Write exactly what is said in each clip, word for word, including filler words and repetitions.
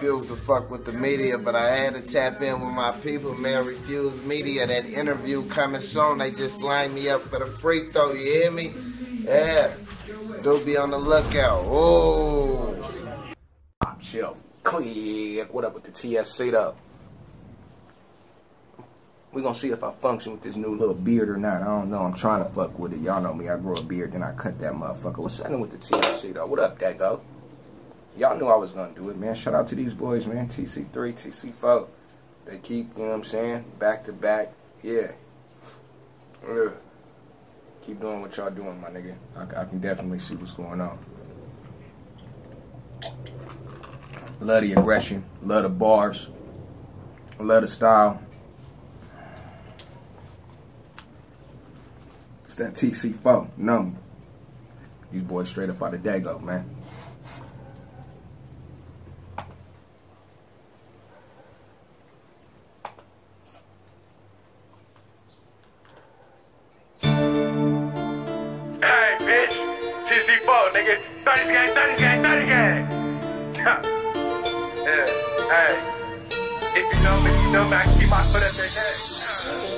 refused to fuck with the media, but I had to tap in with my people, man. Refuse media. That interview coming soon. They just lined me up for the free throw, you hear me? Yeah. Do be on the lookout. Oh. Top shelf. Click. What up with the T S C though? We're going to see if I function with this new little beard or not. I don't know. I'm trying to fuck with it. Y'all know me. I grow a beard, then I cut that motherfucker. What's happening with the T S C, though? What up, Dago? Y'all knew I was going to do it, man. Shout out to these boys, man. T C three, T C four. They keep, you know what I'm saying, back to back. Yeah. Ugh. Keep doing what y'all doing, my nigga. I, I can definitely see what's going on. Love the aggression. Love the bars. Love the style. It's that T C four, numb. These boys straight up out of Dago, man. Hey, bitch, T C four, nigga. thirties gang, thirties gang, thirties gang. Yeah, hey. If you know me, you know me, I keep my foot up their neck.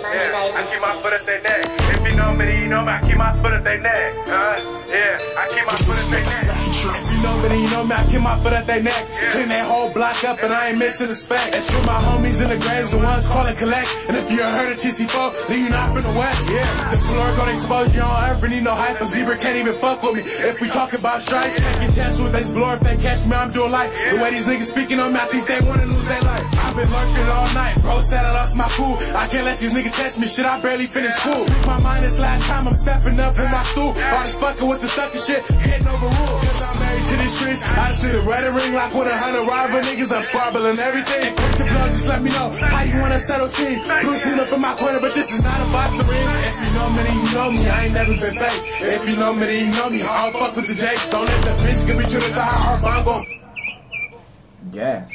Yeah, I keep my foot at their neck. If you know me, you know me, I keep my foot at their neck. Uh, yeah, I keep my foot at their neck. If you know me, you know me, I keep my foot at their neck. Clean that whole block up and I ain't missing a speck. That's for my homies in the graves, the ones calling collect. And if you heard of T C four, then you're not from the West. Yeah, the floor gon' expose you on earth, need no hype. A zebra can't even fuck with me. If we talk about stripes, taking chances with they blow. If they catch me, I'm doing life. The way these niggas speaking on me, I think they wanna lose their life. I've been lurking all night, bro said I lost my cool. I can't let these niggas test me, shit, I barely finished school. My mind is last time, I'm stepping up in my stool. All this fucking with the sucker shit, getting overruled. Cause I'm married to these streets, I just see the rhetoric like with a hundred rival niggas, I'm squabbling everything. Quick to blow, just let me know how you wanna settle team. Blue's up in my corner, but this is not a box to ring. If you know me, then you know me, I ain't never been fake. If you know me, then you know me, I don't fuck with the Jakes. Don't let that bitch get me to this, I I'm gon' gas.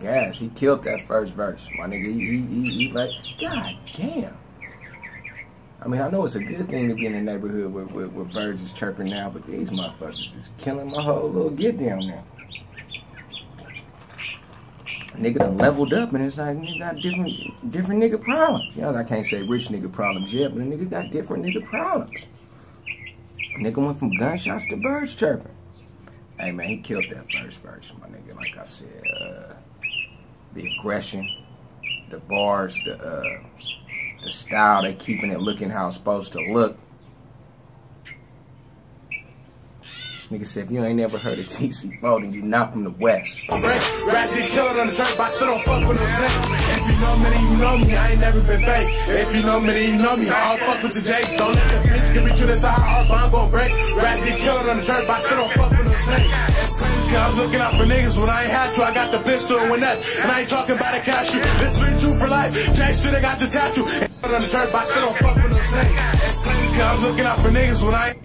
Gas, he killed that first verse, my nigga. He, he, he, he like, god damn. I mean, I know it's a good thing to be in the neighborhood where, where, where birds is chirping now, but these motherfuckers is killing my whole little get down now. Nigga done leveled up, and it's like, nigga got different, different nigga problems. You know, I can't say rich nigga problems yet, but a nigga got different nigga problems. Nigga went from gunshots to birds chirping. Hey, man, he killed that first verse, my nigga, like I said. Uh, The aggression, the bars, the uh, the style, they keeping it looking how it's supposed to look. Nigga said, if you ain't never heard of T C four, then you not from the West. Razzie killed on the turf, I still don't fuck with no snakes. If you know me, then you know me, I ain't never been fake. If you know me, then you know me, I don't fuck with the Jakes. Don't let the bitch get me to this, I hard bomb gon' break. Razzie killed on the turf, I still don't fuck with no snakes. I was looking out for niggas when I ain't had to. I got the pistol and went nuts, and I ain't talking about a cashew. This three two for life. Jack still got the tattoo. On the turf, I still don't fuck with no snakes. I was looking out for niggas when I ain't.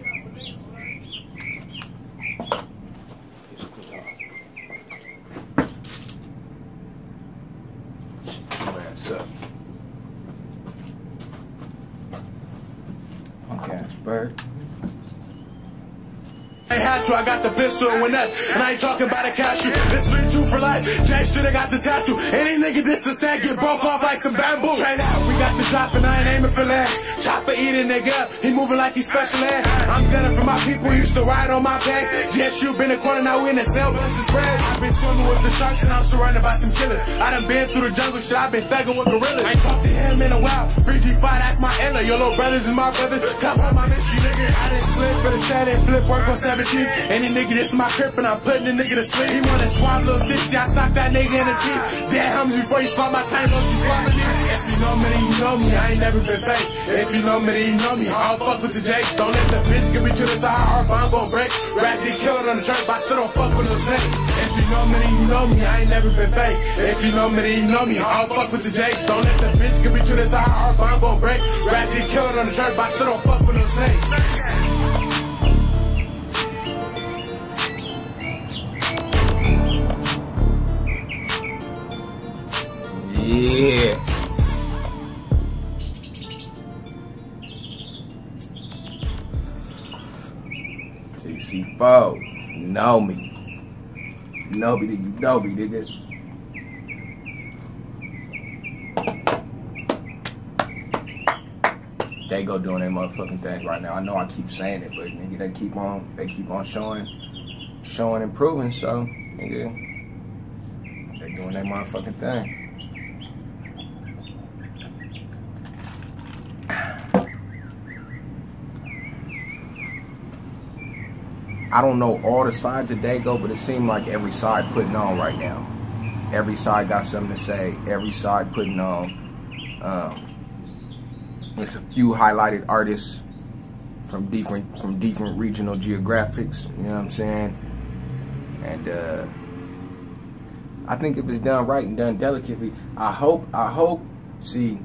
I got the pistol and went nuts, and I ain't talking about a cashew. This three two for life. Jack still got the tattoo. Any nigga this is sad get broke off like some bamboo. Trade out, we got the drop and I ain't aiming for last. Chopper eating nigga up, he moving like he special ed. I'm gunning for my people, used to ride on my bags. Yes, you been a corner, now we in the cell, bless his bread. I've been swimming with the sharks and I'm surrounded by some killers. I done been through the jungle shit, I've been thugging with gorillas. I ain't talked to him in a while. three G five, that's my ella. Your little brothers is my brothers. Come on my mystery, nigga. I done slip for the set and flip work on seventeen. Any nigga, this my crib, and I'm putting the nigga to sleep. He wanna swab little sixty, I sock that nigga in the teeth. Dead homies before you swap my time, don't you swap me? If you know me, then you know me, I ain't never been fake. If you know me, then you know me, I don't fuck with the Jakes. Don't let the bitch get me to the side, or if I'm gon' break. Razzie killed on the turf, I still don't fuck with no snakes. If you know me, then you know me, I ain't never been fake. If you know me, then you know me, I don't fuck with the Jakes. Don't let the bitch get me to the side, or if I'm gon' break. Razzie killed on the turf, I still don't fuck with no snakes. Yeah. T C four, know me. Know me, you know me, nigga. Dago doing their motherfucking thing right now. I know I keep saying it, but nigga, they keep on they keep on showing showing improving, so nigga, they doing their motherfucking thing. I don't know all the sides of Dago, but it seemed like every side putting on right now. Every side got something to say. Every side putting on. Um, there's a few highlighted artists from different from different regional geographics. You know what I'm saying? And uh, I think if it's done right and done delicately, I hope. I hope. See,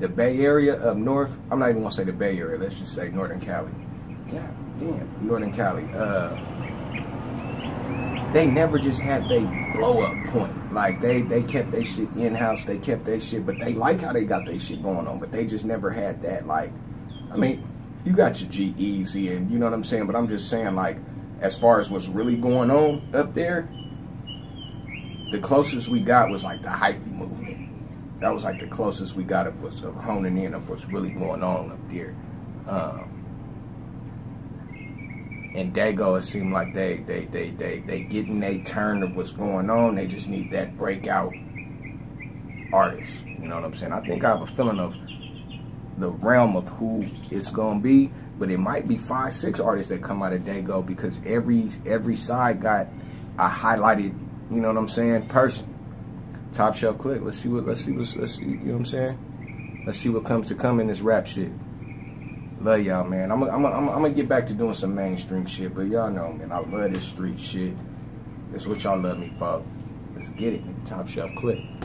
the Bay Area up north. I'm not even gonna say the Bay Area. Let's just say Northern Cali. Yeah. Damn, Northern Cali, uh, they never just had they blow up point. Like they, they kept their shit in-house, they kept their shit, but they like how they got their shit going on, but they just never had that, like, I mean, you got your G Easy and you know what I'm saying, but I'm just saying, like, as far as what's really going on up there, the closest we got was like the hyphy movement. That was like the closest we got of what's of honing in of what's really going on up there. Um, And Dago, it seemed like they they they they they getting their turn of what's going on. They just need that breakout artist. You know what I'm saying? I think I have a feeling of the realm of who it's gonna be, but it might be five, six artists that come out of Dago because every every side got a highlighted, you know what I'm saying, person. Top shelf click. Let's see what let's see what let's see, you know what I'm saying? Let's see what comes to come in this rap shit. Love y'all, man. I'm I'm I'm gonna get back to doing some mainstream shit, but y'all know, man. I love this street shit. That's what y'all love me for. Let's get it, nigga. Top shelf clip.